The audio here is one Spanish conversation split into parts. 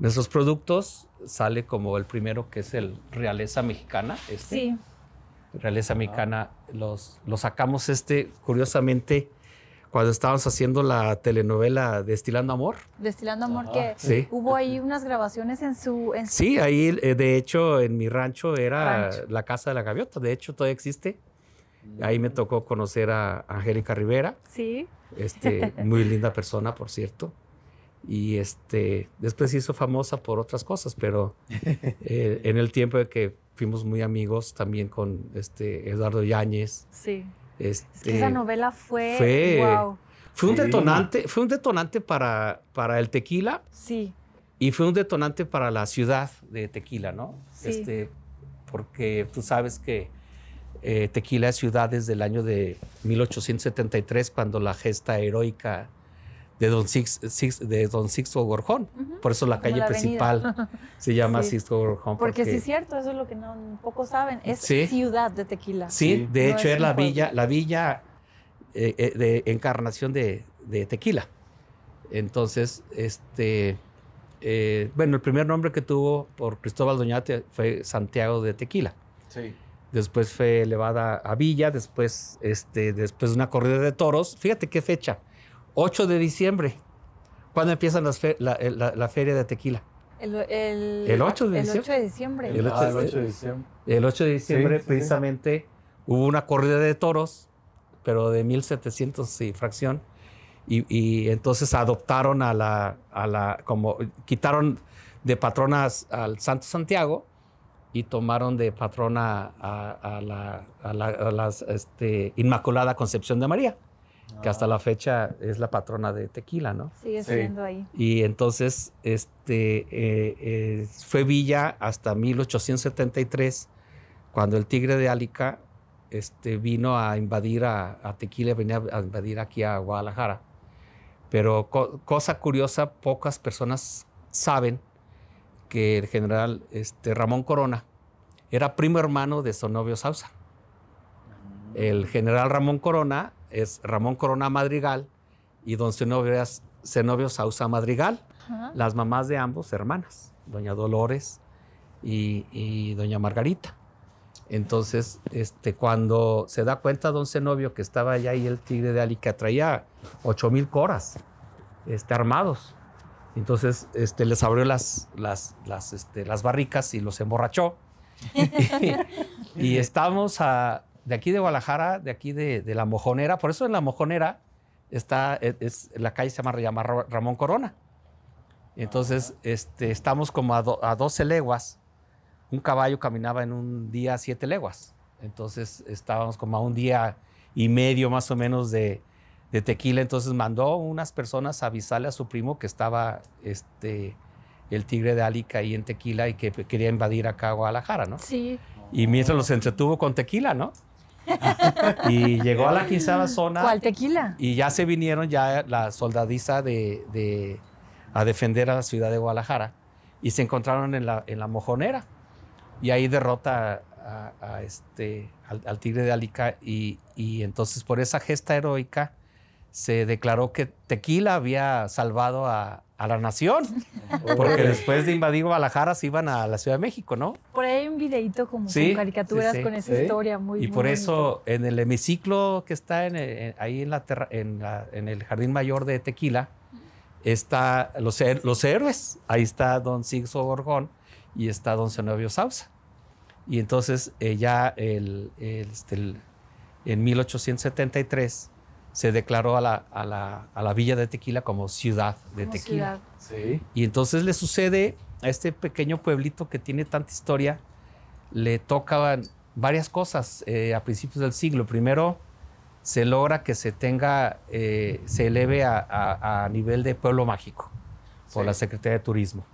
De esos productos sale como el primero, que es el Realeza Mexicana. Sí. Realeza Mexicana. Lo sacamos curiosamente, cuando estábamos haciendo la telenovela Destilando Amor. Destilando Amor, que sí. Hubo ahí unas grabaciones en su... Sí, ahí, de hecho, en mi rancho era la Casa de la Gaviota. De hecho, todavía existe. Ahí me tocó conocer a Angélica Rivera. Sí. Muy linda persona, por cierto. Y después se hizo famosa por otras cosas, pero en el tiempo de que fuimos muy amigos también con Eduardo Yáñez. Sí. Esa novela fue un detonante, fue un detonante para el tequila. Sí. Y fue un detonante para la ciudad de Tequila, ¿no? Sí. Porque tú sabes que Tequila es ciudad desde el año de 1873, cuando la gesta heroica de don Sixto Gorjón. Por eso la calle principal se llama Sixto Gorjón. Porque sí es cierto, eso es lo que pocos saben, es ciudad de Tequila. Sí, de hecho es la villa de encarnación de Tequila. Entonces, bueno, el primer nombre que tuvo por Cristóbal Doñate fue Santiago de Tequila. Sí. Después fue elevada a villa, después de una corrida de toros. Fíjate qué fecha. 8 de diciembre, ¿cuándo empiezan la feria de tequila? El 8 de diciembre. El 8 de diciembre. El 8 de diciembre, sí, precisamente, sí. Hubo una corrida de toros, pero de 1700 y fracción, y entonces adoptaron como quitaron de patronas al Santo Santiago y tomaron de patrona a la Inmaculada Concepción de María, que hasta la fecha es la patrona de Tequila, ¿no? Sigue siendo ahí. Y entonces fue villa hasta 1873, cuando el Tigre de Álica vino a invadir a Tequila, venía a invadir aquí a Guadalajara. Pero cosa curiosa, pocas personas saben que el general Ramón Corona era primo hermano de Cenobio Sauza. El general Ramón Corona es Ramón Corona Madrigal y don Cenobio Sauza Madrigal. Las mamás de ambos hermanas, doña Dolores y doña Margarita. Entonces, cuando se da cuenta don Cenobio que estaba allá y el Tigre de Álica traía 8000 coras armados, entonces les abrió las barricas y los emborrachó. y estamos de aquí de Guadalajara, de aquí de La Mojonera. Por eso en La Mojonera la calle se llama Ramón Corona. Entonces estamos como a 12 leguas. Un caballo caminaba en un día 7 leguas. Entonces estábamos como a un día y medio más o menos de Tequila. Entonces mandó unas personas a avisarle a su primo que estaba el Tigre de Álica ahí en Tequila y que quería invadir acá a Guadalajara, ¿no? Sí. Y mientras los entretuvo con tequila, ¿no? Y llegó a la 15ª zona. ¿Cuál tequila? Y ya se vinieron la soldadiza a defender a la ciudad de Guadalajara. Y se encontraron en la Mojonera. Y ahí derrota al Tigre de Álica. Y entonces por esa gesta heroica se declaró que Tequila había salvado a la nación, porque después de invadir Guadalajara se iban a la Ciudad de México, ¿no? Por ahí hay un videíto como con caricaturas con esa historia muy bonita. Y por eso en el hemiciclo que está ahí en el Jardín Mayor de Tequila está los héroes. Ahí está don Sixto Gorjón y está don Cenobio Sauza. Y entonces ya en 1873 se declaró a la villa de Tequila como ciudad de Tequila. Sí. Y entonces le sucede a este pequeño pueblito que tiene tanta historia, le tocaban varias cosas a principios del siglo. Primero, se logra que se eleve a nivel de Pueblo Mágico por la Secretaría de Turismo.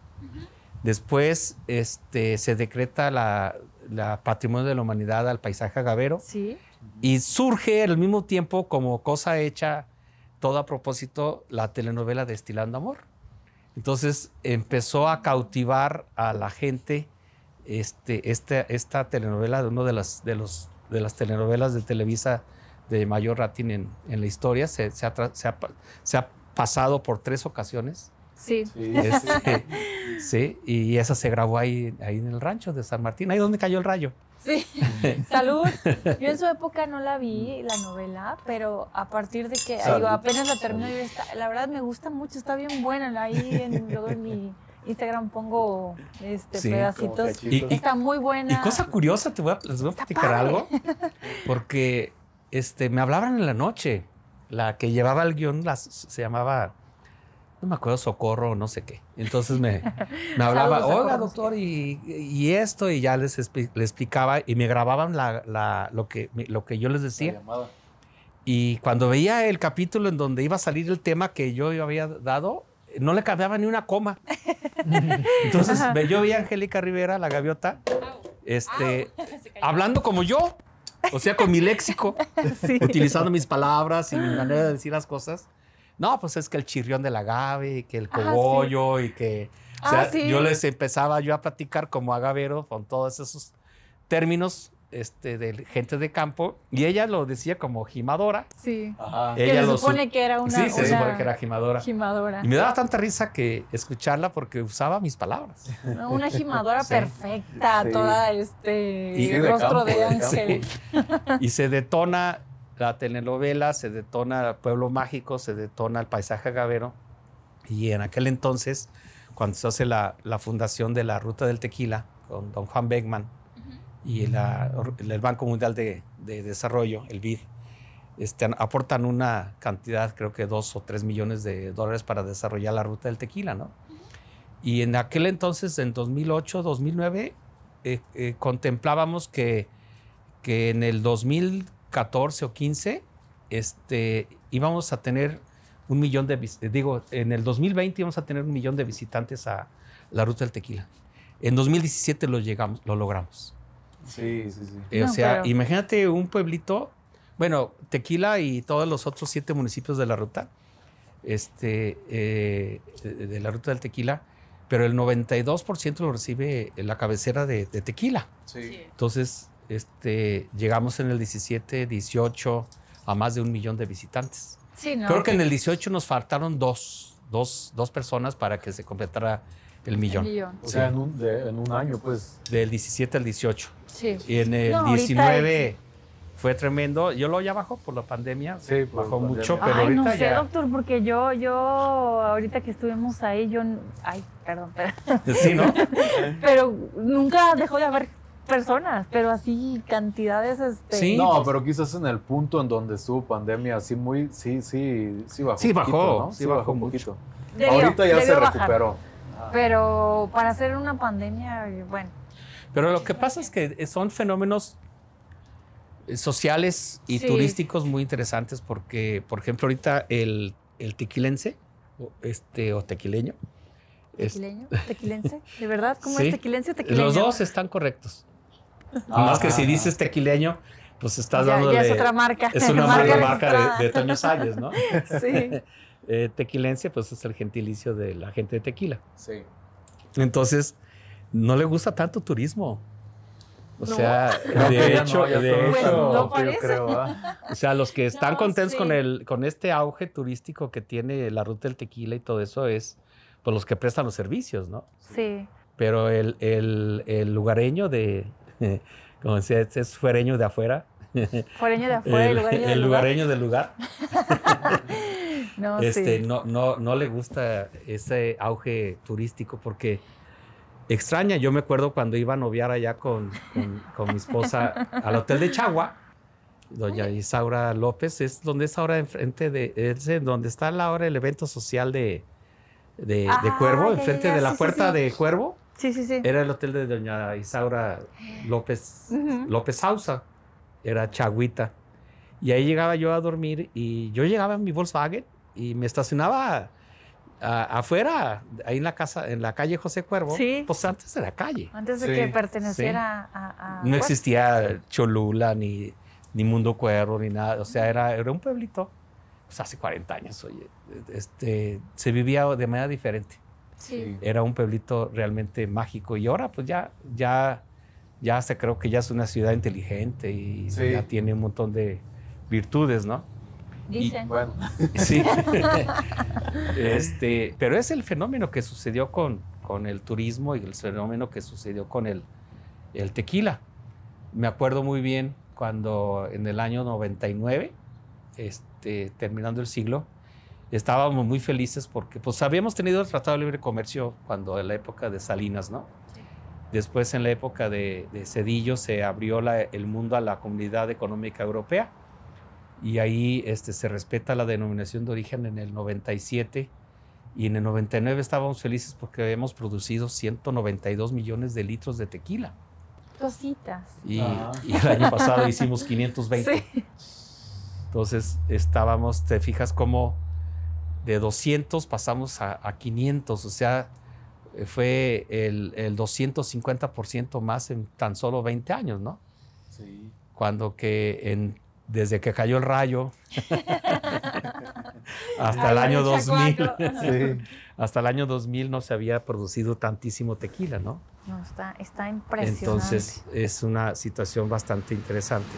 Después se decreta la Patrimonio de la Humanidad al Paisaje Agavero. Sí. Y surge al mismo tiempo, como cosa hecha, todo a propósito, la telenovela Destilando Amor. Entonces empezó a cautivar a la gente esta telenovela, una de las telenovelas de Televisa de mayor rating en la historia. Se ha pasado por 3 ocasiones. Sí. Sí, y esa se grabó ahí en el rancho de San Martín, ahí donde cayó el rayo. Sí, salud. Yo en su época no la vi, la novela, pero a partir de que digo, apenas la termino, la verdad me gusta mucho, está bien buena. Ahí luego en mi Instagram pongo pedacitos. Está muy buena. Y cosa curiosa, les voy a platicar algo, porque me hablaban en la noche. La que llevaba el guión se llamaba, no me acuerdo, Socorro o no sé qué. Entonces me hablaba, oiga, doctor, y esto, y ya les explicaba, y me grababan lo que yo les decía. Y cuando veía el capítulo en donde iba a salir el tema que yo había dado, no le cambiaba ni una coma. Entonces yo veía a Angélica Rivera, la gaviota, hablando como yo. O sea, con mi léxico, sí, utilizando mis palabras y mi manera de decir las cosas. No, pues es que el chirrión de la agave, que el cogollo, sí, y que... O sea, sí, yo les empezaba a platicar como agavero con todos esos términos de gente de campo. Y ella lo decía como jimadora. Sí. Ajá. Ella se supone que era una... Sí, se supone que era jimadora. Y me daba tanta risa que escucharla porque usaba mis palabras. No, una jimadora perfecta, sí, toda el rostro de ángel. Sí. Y se detona la telenovela, se detona el Pueblo Mágico, se detona el Paisaje Agavero. Y en aquel entonces, cuando se hace la fundación de la Ruta del Tequila con don Juan Beckman, y el Banco Mundial de Desarrollo, el BID, aportan una cantidad, creo que $2 o $3 millones para desarrollar la Ruta del Tequila, ¿no? Y en aquel entonces, en 2008, 2009, contemplábamos que en el 2014 o 15 íbamos a tener 1 millón de visitantes, digo, en el 2020 íbamos a tener 1 millón de visitantes a la Ruta del Tequila. En 2017 lo logramos. Sí, sí, sí. No, o sea, pero... imagínate un pueblito, bueno, Tequila y todos los otros 7 municipios de la ruta, de la Ruta del Tequila, pero el 92% lo recibe en la cabecera de Tequila. Sí. Sí. Entonces, llegamos en el 17, 18 a más de 1 millón de visitantes. Sí, no, creo que en el 18 nos faltaron dos personas para que se completara el millón. O sea, sí, en un año, pues. Del 17 al 18. Sí. Y en el 19 fue tremendo. Yo ya bajó por la pandemia. Sí, bajó mucho, pero ahorita no sé, ya... doctor, porque yo ahorita que estuvimos ahí, perdón. Sí, ¿no? Pero nunca dejó de haber personas, pero así cantidades... Sí, no, pero quizás en el punto en donde estuvo pandemia, así muy... Sí bajó. Sí bajó, poquito, ¿no? Sí bajó mucho. Ahorita ya se recuperó. Pero para hacer una pandemia, bueno. Pero lo que pasa es que son fenómenos sociales y turísticos muy interesantes porque, por ejemplo, ahorita el tequilense o tequileño. ¿Tequileño? ¿Tequilense? ¿De verdad? ¿Cómo es tequilense o tequileño? Los dos están correctos. Más que si dices tequileño, pues estás dándole... Ya es otra marca. Es una marca de Toño Sáez, ¿no? Sí. Tequilencia, pues es el gentilicio de la gente de Tequila. Sí. Entonces, no le gusta tanto turismo. O sea, los que están contentos con este auge turístico que tiene la Ruta del Tequila y todo eso es por los que prestan los servicios, ¿no? Sí. Pero el lugareño como decía, es fuereño de afuera. Fuereño de afuera, el lugareño del lugar. No, sí, no le gusta ese auge turístico porque extraña. Yo me acuerdo cuando iba a noviar allá con mi esposa al Hotel de Chagua, doña Isaura López, es donde es ahora enfrente donde está ahora el evento social de Cuervo, enfrente de la puerta de Cuervo. Sí, sí, sí. Era el hotel de doña Isaura López Sauza, era Chagüita. Y ahí llegaba yo a dormir y yo llegaba en mi Volkswagen y me estacionaba afuera, ahí en la casa, en la calle José Cuervo, pues antes de la calle. Antes de que perteneciera a... No existía Cholula, ni Mundo Cuervo, ni nada. O sea, era un pueblito, pues hace 40 años, oye, se vivía de manera diferente. Sí. Era un pueblito realmente mágico y ahora pues ya se creo que ya es una ciudad inteligente y ya tiene un montón de virtudes, ¿no? Dicen. Bueno. Sí. Pero es el fenómeno que sucedió con con el turismo y el fenómeno que sucedió con el tequila. Me acuerdo muy bien cuando en el año 99, terminando el siglo, estábamos muy felices porque pues habíamos tenido el Tratado de Libre Comercio cuando en la época de Salinas, ¿no? Sí. Después en la época de Cedillo se abrió el mundo a la Comunidad Económica Europea y ahí se respeta la denominación de origen en el 97 y en el 99 estábamos felices porque habíamos producido 192 millones de litros de tequila. Cositas. Y el año pasado hicimos 520. Sí. Entonces estábamos, te fijas cómo de 200 pasamos a 500, o sea, fue el 250% más en tan solo 20 años, ¿no? Sí. Cuando que desde que cayó el rayo hasta el año 2000, sí, hasta el año 2000 no se había producido tantísimo tequila, ¿no? No, está impresionante. Entonces es una situación bastante interesante.